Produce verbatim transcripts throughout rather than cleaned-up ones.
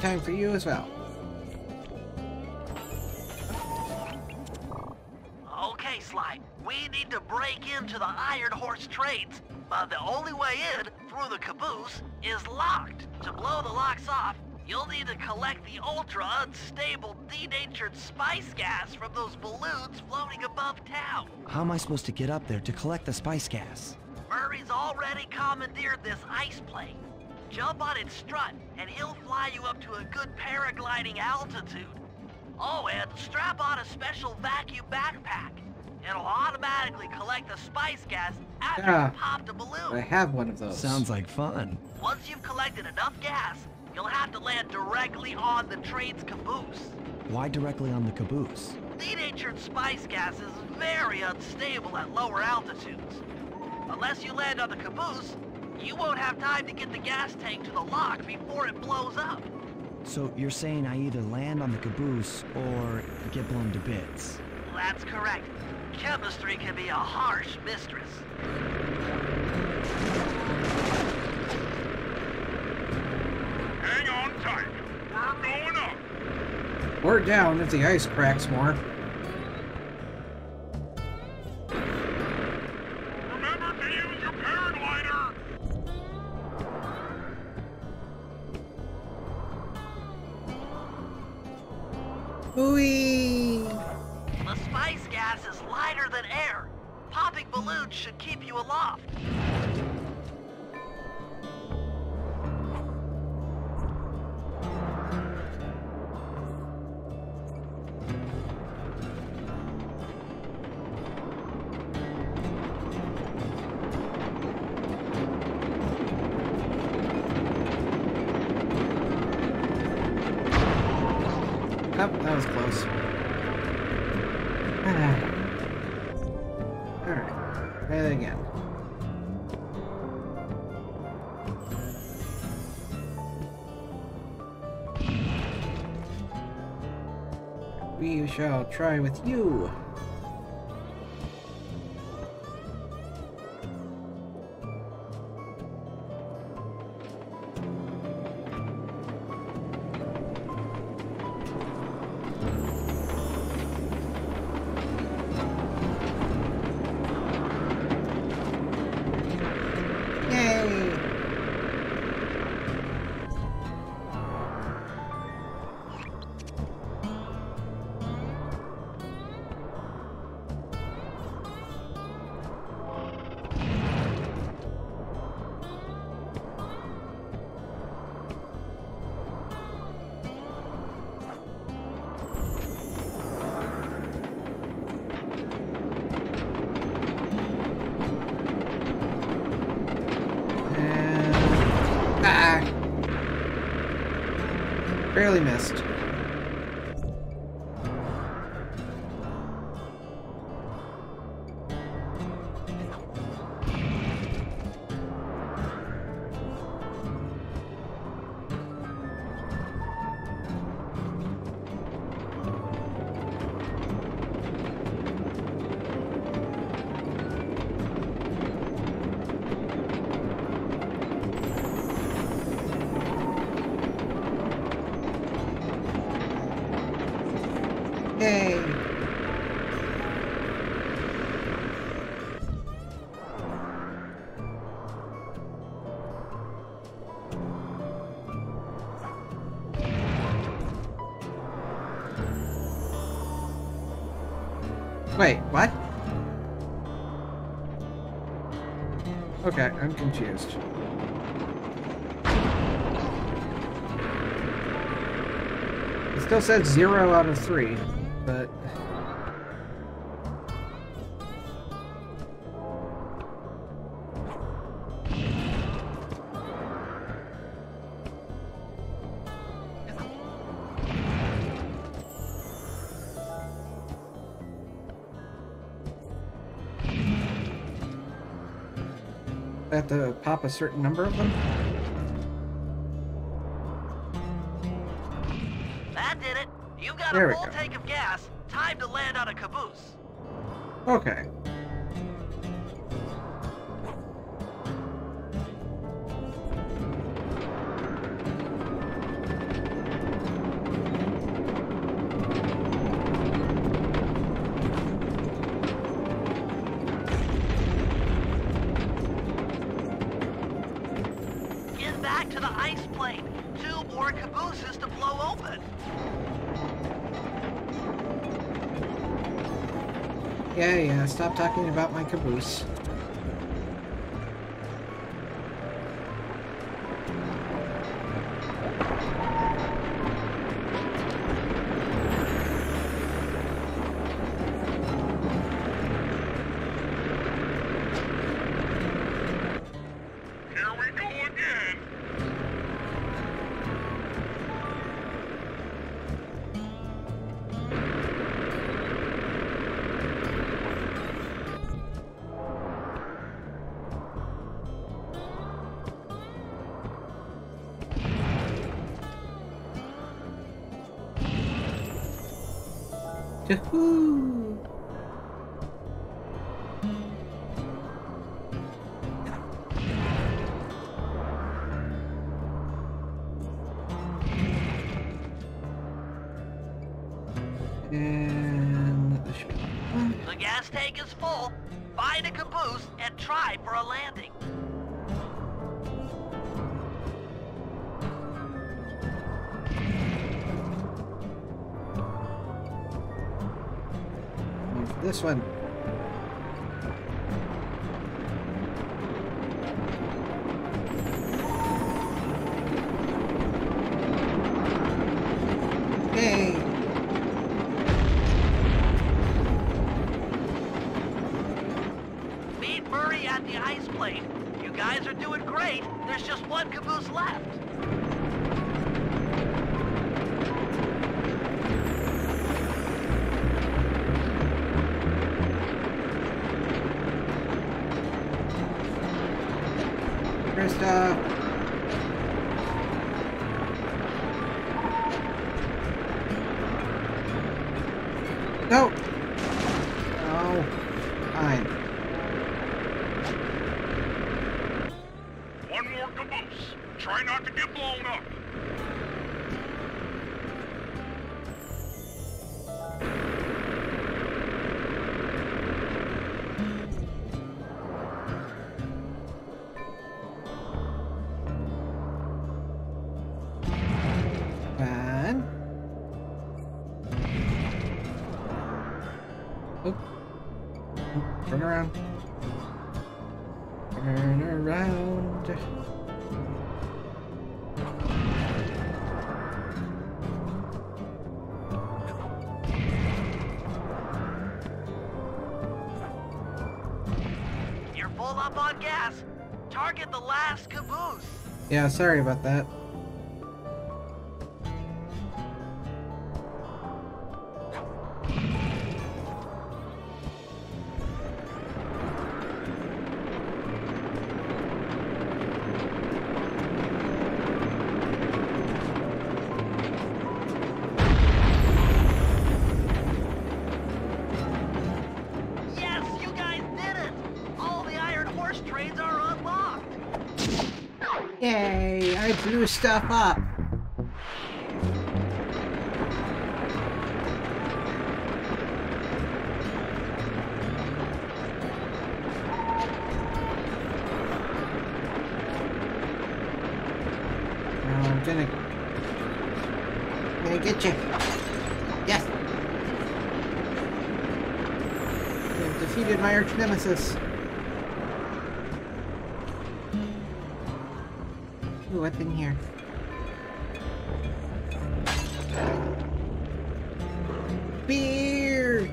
Time for you as well. Okay, Sly. We need to break into the Iron Horse Trains, but the only way in, through the caboose, is locked. To blow the locks off, you'll need to collect the ultra-unstable denatured spice gas from those balloons floating above town. How am I supposed to get up there to collect the spice gas? Murray's already commandeered this ice plane. Jump on its strut, and he'll fly you up to a good paragliding altitude. Oh, and strap on a special vacuum backpack. It'll automatically collect the spice gas after yeah. you pop the balloon. I have one of those. Sounds like fun. Once you've collected enough gas, you'll have to land directly on the train's caboose. Why directly on the caboose? Denatured spice gas is very unstable at lower altitudes. Unless you land on the caboose, you won't have time to get the gas tank to the lock before it blows up. So you're saying I either land on the caboose or get blown to bits? That's correct. Chemistry can be a harsh mistress. Hang on tight. We're going up. Or down if the ice cracks more. Whee! The spice gas is lighter than air. Popping balloons should keep you aloft. We shall try with you. Barely missed. Wait, what? Okay, I'm confused. It still said zero out of three, but... I have to pop a certain number of them? That did it. You've got there a full tank of gas. Time to land on a caboose. Okay. Yeah, yeah, stop talking about my caboose. Yahoo! And the, the gas tank is full. Find a caboose and try for a landing. This one. Yay! Meet Murray at the ice plate. You guys are doing great. There's just one caboose left. Krista. No. Oh, fine. One more caboose. Try not to get blown up. Turn around. Turn around. You're full up on gas. Target the last caboose. Yeah, sorry about that. Yay, I blew stuff up. Now I'm gonna, gonna get you. Yes. I've defeated my arch nemesis. Ooh, what's in here? Beer!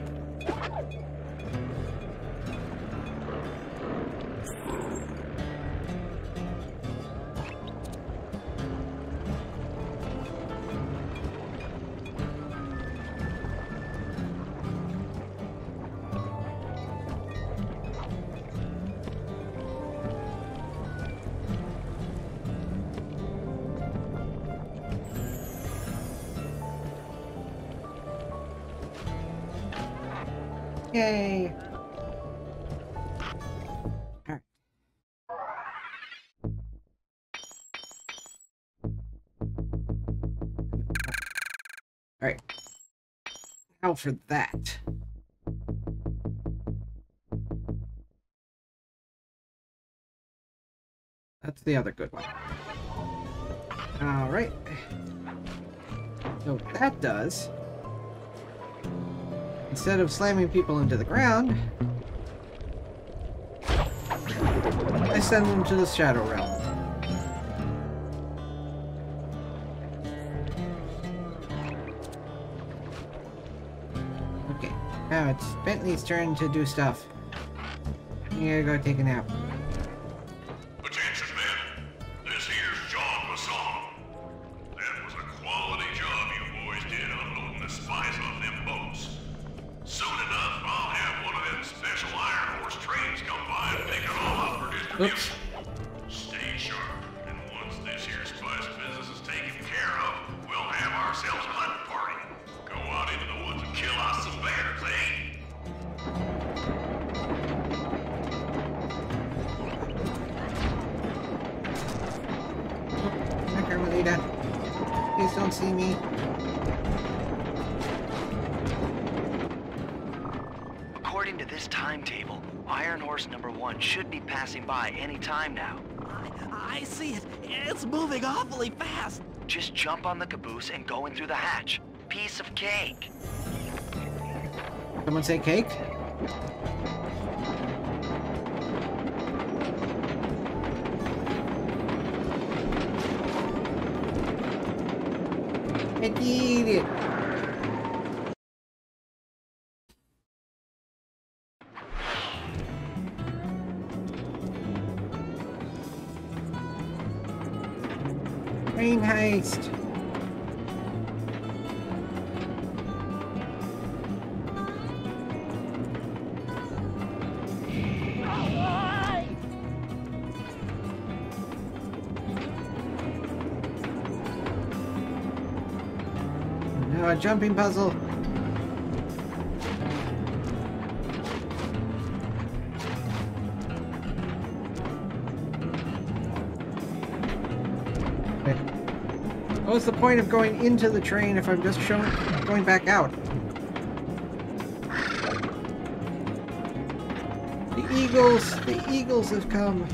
Yay! Alright. Alright. Now for that. That's the other good one. Alright. So what that does, instead of slamming people into the ground, I send them to the Shadow Realm. Okay, now it's Bentley's turn to do stuff. You gotta go take a nap. Oops. Stay sharp, and once this here spice business is taken care of, we'll have ourselves a hunt party. Go out into the woods and kill us some bears, eh? I can't believe that. Please don't see me. According to this timetable, Iron Horse number one should be passing by any time now. I, I see it. It's moving awfully fast. Just jump on the caboose and go in through the hatch. Piece of cake. Someone say cake? I did it. Train heist. Now a jumping puzzle. What's the point of going into the train if I'm just showing, going back out? The eagles, the eagles have come.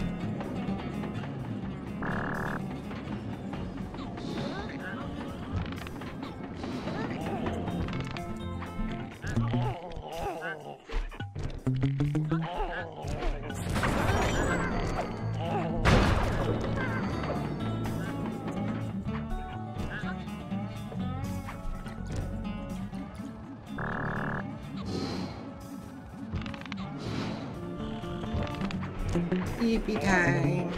Yippee time!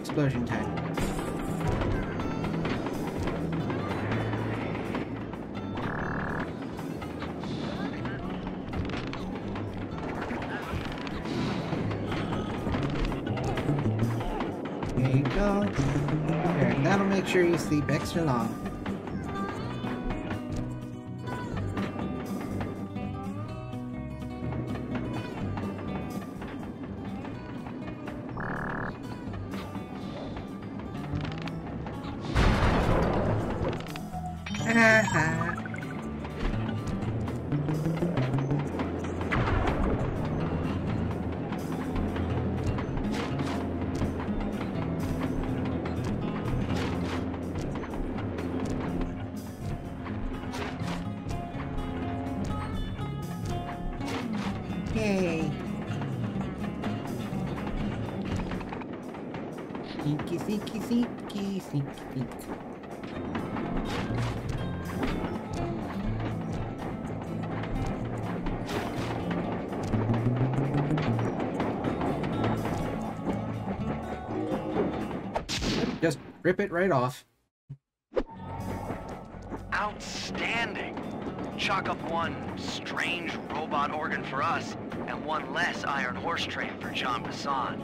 Explosion time. There you go. There, that'll make sure you sleep extra long. Yay. Seeky, seeky, seeky, seeky, seeky. Just rip it right off. Outstanding! Chalk up one strange robot organ for us, and one less Iron Horse Train for John Bassan.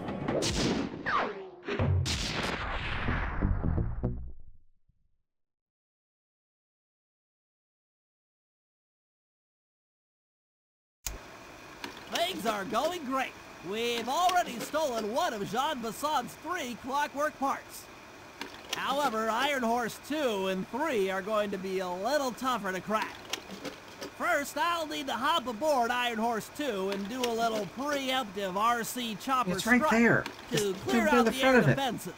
Things are going great. We've already stolen one of Jean Bassan's three clockwork parts. However, Iron Horse two and three are going to be a little tougher to crack. First, I'll need to hop aboard Iron Horse two and do a little preemptive R C chopper it's right there. to Just clear out the, the air defenses.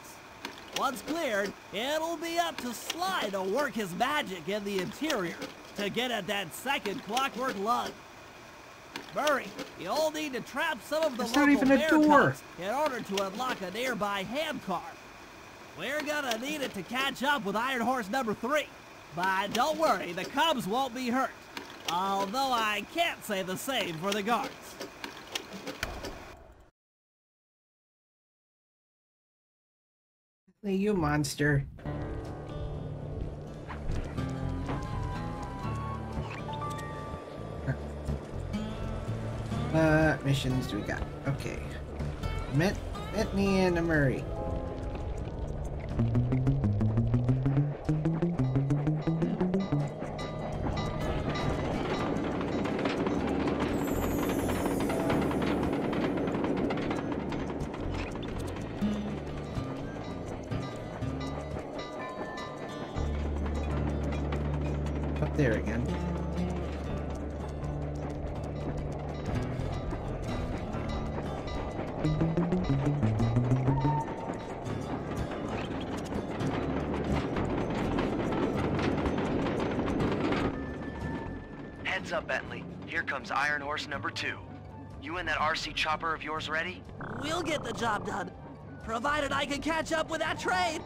Once cleared, it'll be up to Sly to work his magic in the interior to get at that second clockwork lug. Murray, you'll need to trap some of the There's local bear cubs in order to unlock a nearby ham car. We're gonna need it to catch up with Iron Horse number three. But don't worry, the cubs won't be hurt. Although I can't say the same for the guards. You monster. What missions do we got? Okay. Met, met me and a Murray. Up there again. Heads up, Bentley. Here comes Iron Horse number two. You and that R C chopper of yours ready? We'll get the job done, provided I can catch up with that train.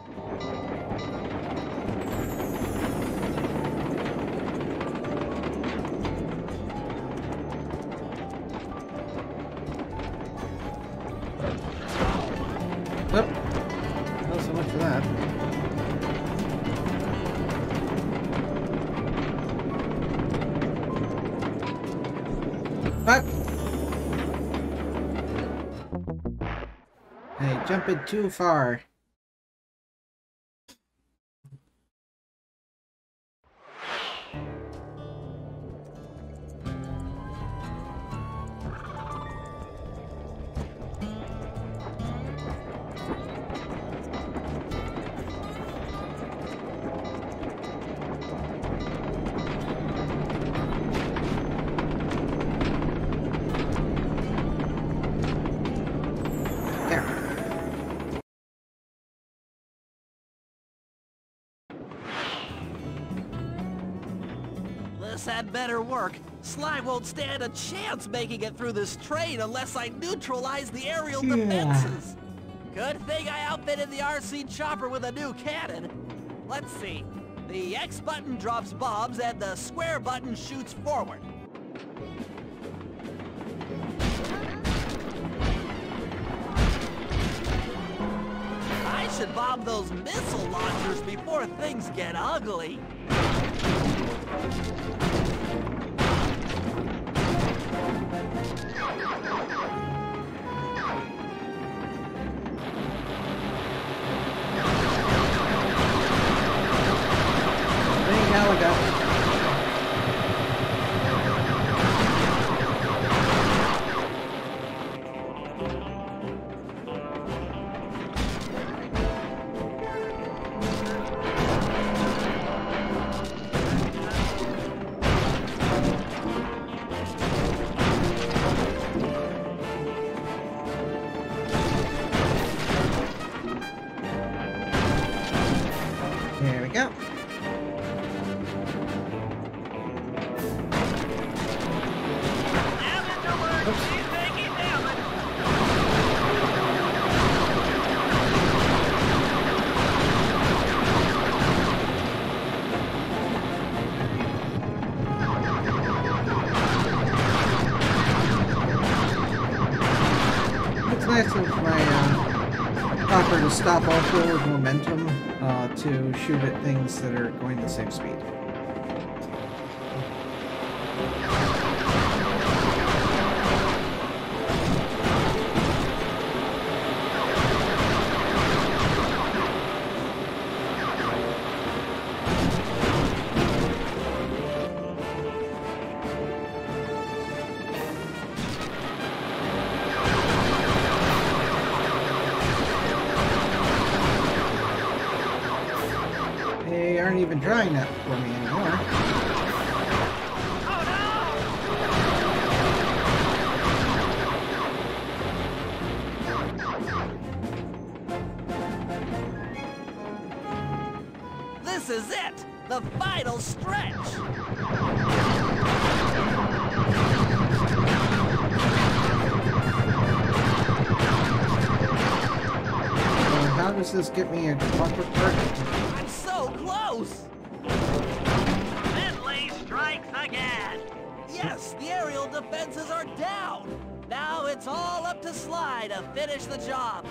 Jumping too far. Had better work. Sly won't stand a chance making it through this train unless I neutralize the aerial yeah. defenses. Good thing I outfitted the R C chopper with a new cannon. Let's see. The X button drops bombs and the square button shoots forward. I should bomb those missile launchers before things get ugly. Stop all forward momentum uh, to shoot at things that are going the same speed. even trying that for me anymore. This is it! The final stretch! Uh, how does this get me a proper target? I'm so close! Bentley strikes again! Yes, the aerial defenses are down! Now it's all up to Sly to finish the job!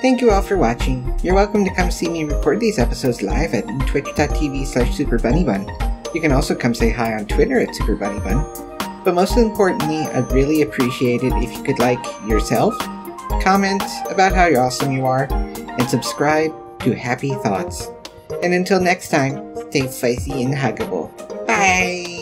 Thank you all for watching. You're welcome to come see me record these episodes live at twitch dot t v slash superbunnybun. You can also come say hi on Twitter at superbunnybun. But most importantly, I'd really appreciate it if you could like yourself, comment about how awesome you are, and subscribe to Happy Thoughts. And until next time, stay spicy and huggable. Bye!